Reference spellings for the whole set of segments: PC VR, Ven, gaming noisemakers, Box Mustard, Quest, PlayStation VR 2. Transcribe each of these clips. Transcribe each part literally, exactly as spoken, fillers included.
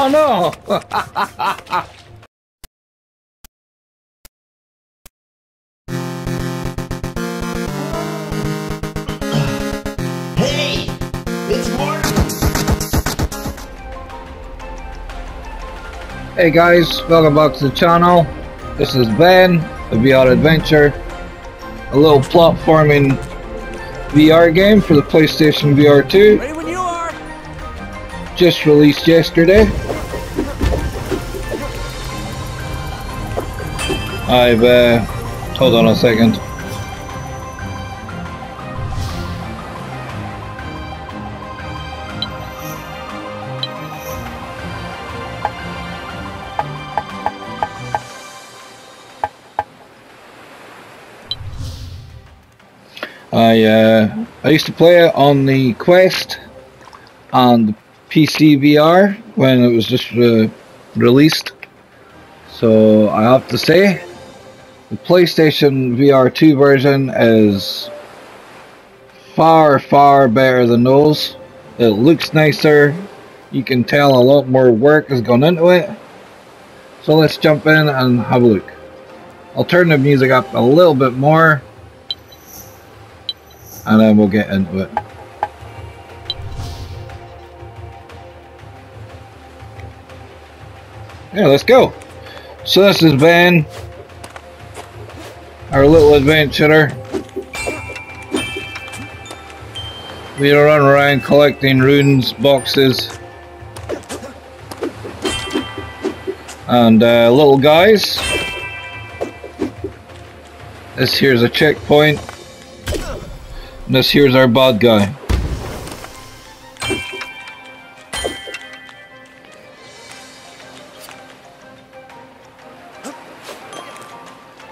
Oh no! Hey! It's Mark! Hey guys, welcome back to the channel. This is Ven, a V R adventure. A little platforming V R game for the PlayStation V R two. Ready when you are. Just released yesterday. I've uh, hold on a second. I uh, I used to play it on the Quest and P C V R when it was just uh, released. So I have to say, the PlayStation V R two version is far, far better than those. It looks nicer. You can tell a lot more work has gone into it. So let's jump in and have a look. I'll turn the music up a little bit more, and then we'll get into it. Yeah, let's go. So this is Ven, our little adventurer. We run around collecting runes, boxes, and uh, little guys. This here's a checkpoint. This here's our bad guy.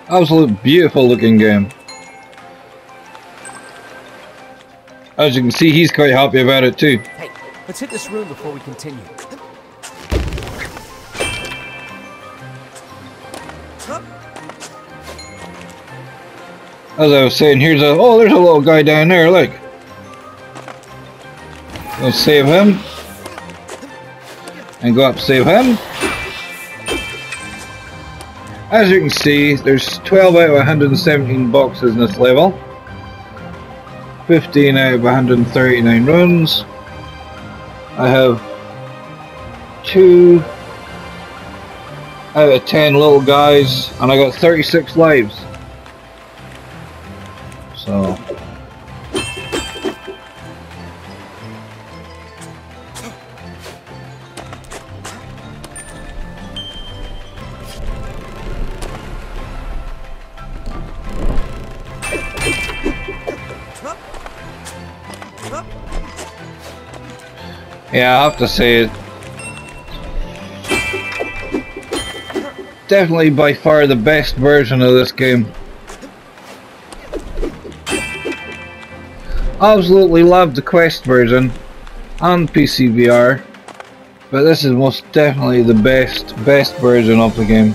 Absolute beautiful looking game. As you can see, he's quite happy about it too. Hey, let's hit this room before we continue. As I was saying, here's a... Oh, there's a little guy down there, look. We'll save him. And go up, save him. As you can see, there's twelve out of one hundred seventeen boxes in this level. fifteen out of one hundred thirty-nine runes. I have two out of ten little guys, and I got thirty-six lives. So yeah, I have to say it. Definitely by far the best version of this game. Absolutely loved the Quest version and P C V R, but this is most definitely the best best version of the game.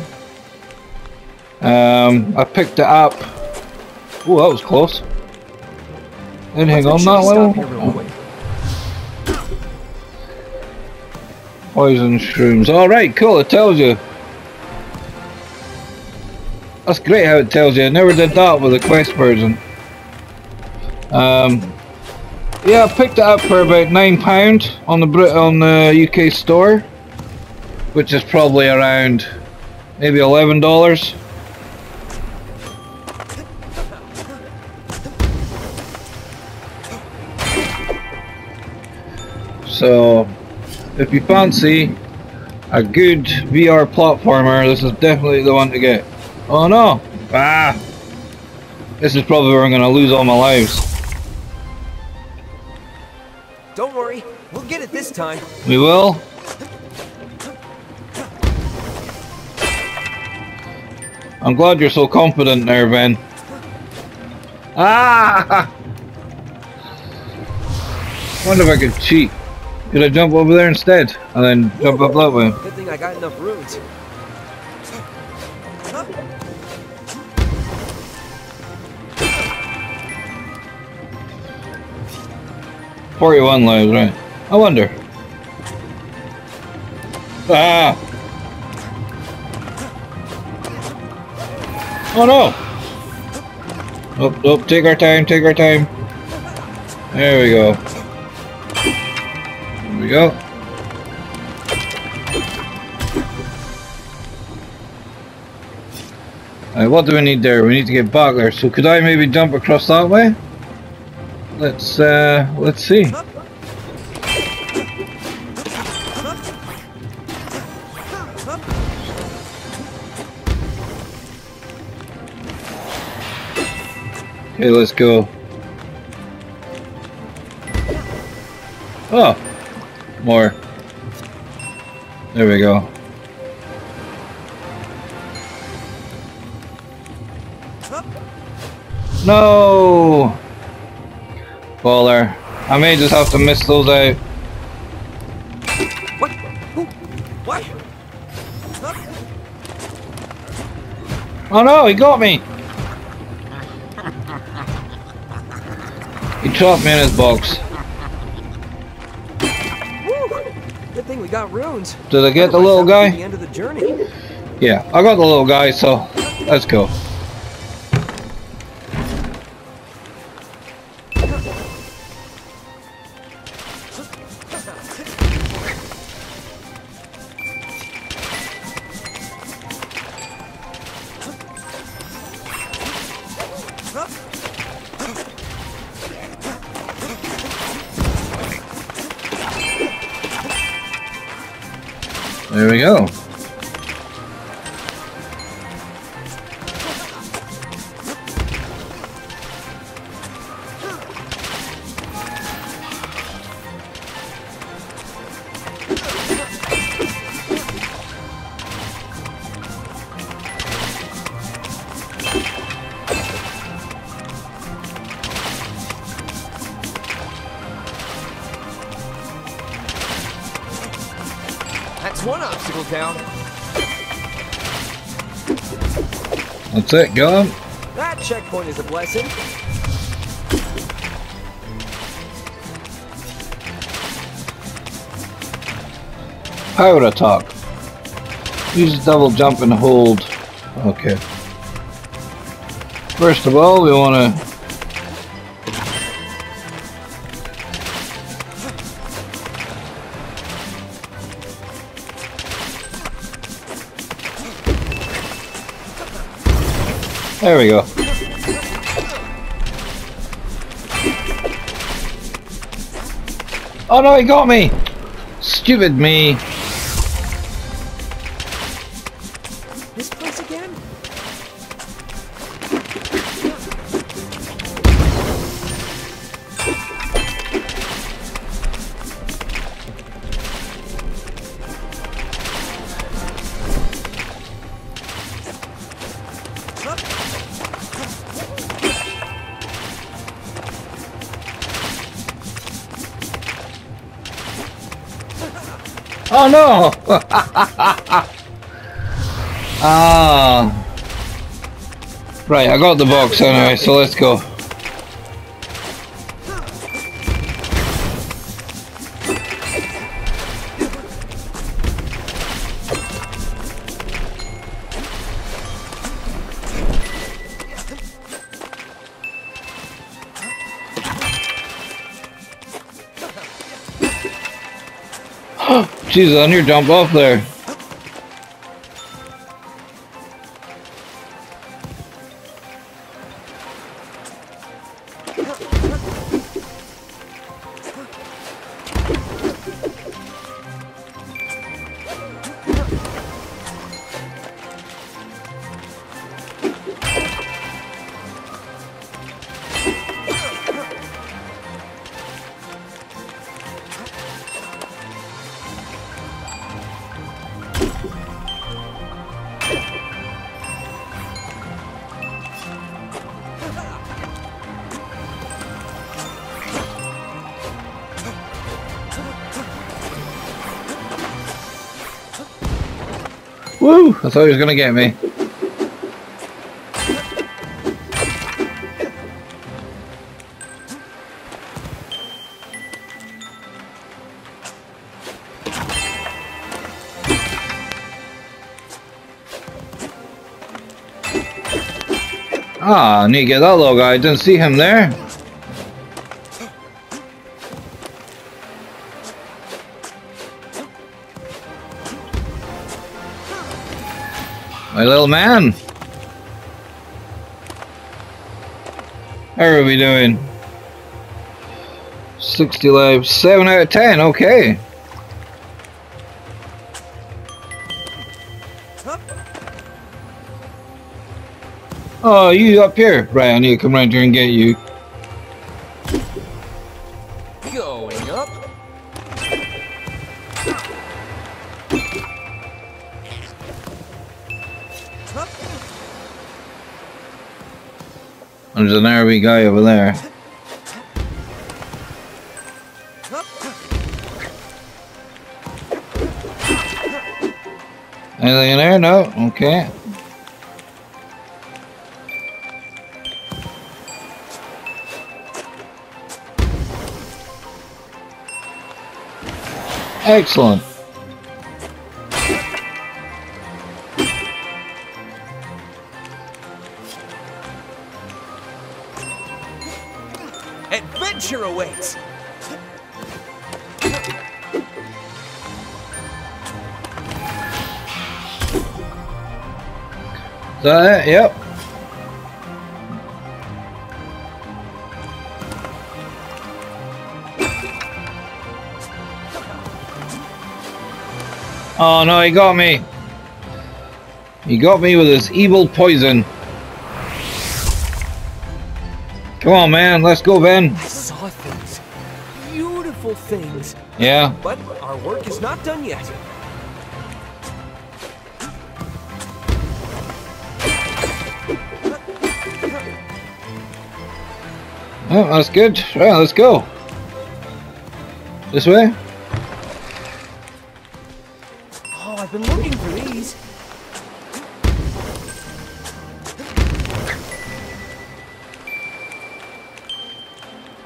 Um, I picked it up. Oh, that was close. Anything on that level? Oh. Poison shrooms. All right, cool. It tells you. That's great how it tells you. I never did that with the Quest version. Um, yeah, I picked it up for about nine pounds on the Brit on the U K store, which is probably around maybe eleven dollars. So, if you fancy a good V R platformer, this is definitely the one to get. Oh no! Ah! This is probably where I'm going to lose all my lives. Don't worry, we'll get it this time. We will. I'm glad you're so confident there, Ven. Ah! I wonder if I could cheat. Could I jump over there instead? And then jump whoa, up that way? Good thing I got enough runes. forty-one lives, right? I wonder. Ah! Oh no! Oh, oh, take our time, take our time. There we go. There we go. Alright, what do we need there? We need to get bogglers. So could I maybe jump across that way? Let's, uh, let's see. Okay, let's go. Oh! More. There we go. No! Baller. I may just have to miss those out. What? Who? What? Oh no, he got me! He chopped me in his box. Woo. Good thing we got runes. Did I get the little guy? The end of the journey. Yeah, I got the little guy, so let's go. There we go. Down. That's it, gone. That checkpoint is a blessing. Power attack. Use double jump and hold. Okay. First of all, we want to. There we go. Oh no, he got me! Stupid me. This place again? Oh no! Ah. Right, I got the box anyway, so let's go. Jesus, I near jump off there. Woo! I thought he was gonna get me. Ah, I need to get that little guy. I didn't see him there. My little man. How are we doing? sixty lives. seven out of ten. Okay. Oh, you up here. Right, I need to come around here and get you. Going up. There's an R V guy over there. Anything in there? No? Okay. Excellent. Adventure awaits. Is that it? Yep. Oh no, he got me. He got me with his evil poison. Come on, man. Let's go, Ven. I saw things. Beautiful things. Yeah. But our work is not done yet. Oh, that's good. All right, let's go. This way? I've been looking for these.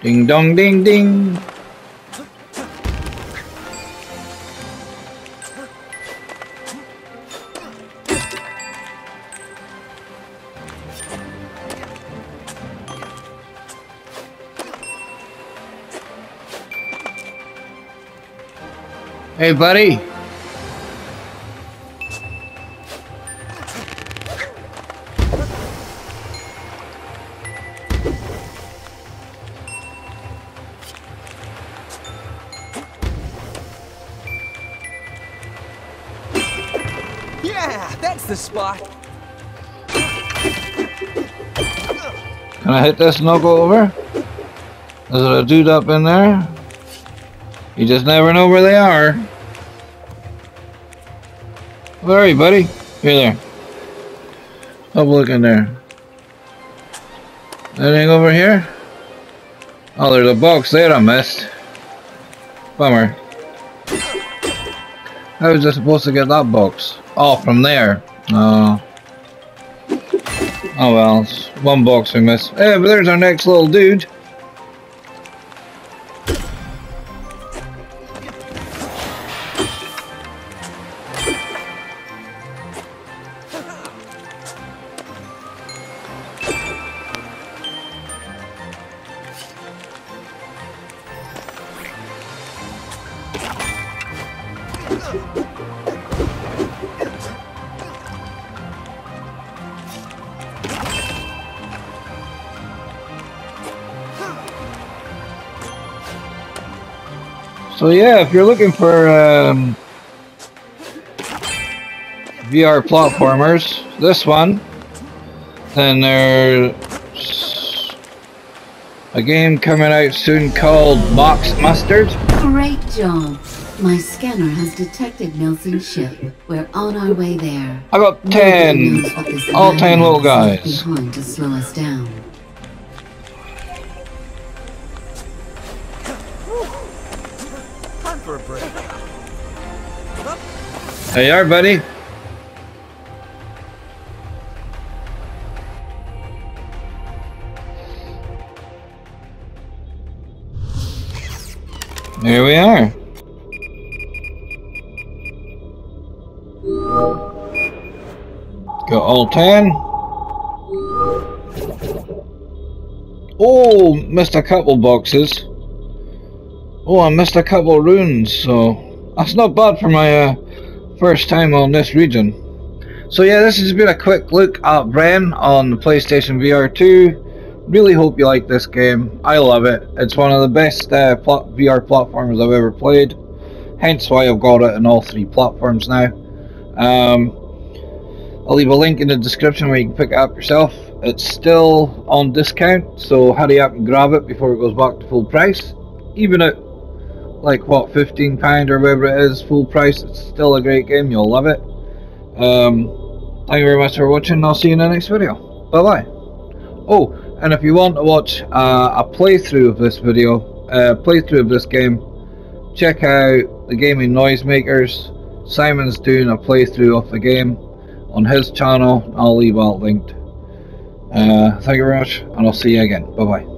Ding dong ding ding. Hey, buddy. Spot. Can I hit this and I'll go over? Is there a dude up in there? You just never know where they are. Where are you, buddy? Here, there. Stop looking there. Anything over here? Oh, there's a box there I missed. Bummer. How was I supposed to get that box? Oh, from there. Oh. Oh well, it's one box we missed. Hey, but there's our next little dude. So yeah, if you're looking for um, V R platformers, this one, then there's a game coming out soon called Box Mustard. Great job. My scanner has detected Nelson's ship. We're on our way there. I got ten, all ten little guys. Behind to slow us down. There you are, buddy. Here we are. Got all ten. Oh, missed a couple boxes. Oh, I missed a couple runes, so that's not bad for my uh, first time on this region. So yeah, this has been a quick look at Ven on the PlayStation V R two. Really hope you like this game. I love it. It's one of the best uh, pl- V R platformers I've ever played. Hence why I've got it on all three platforms now. Um, I'll leave a link in the description where you can pick it up yourself. It's still on discount, so hurry up and grab it before it goes back to full price. Even at like what, fifteen pounds or whatever it is, full price, it's still a great game, you'll love it. Um, thank you very much for watching, and I'll see you in the next video. Bye bye. Oh, and if you want to watch uh, a playthrough of this video, uh, playthrough of this game, check out the Gaming Noisemakers. Simon's doing a playthrough of the game on his channel, I'll leave that linked. Uh, thank you very much, and I'll see you again. Bye bye.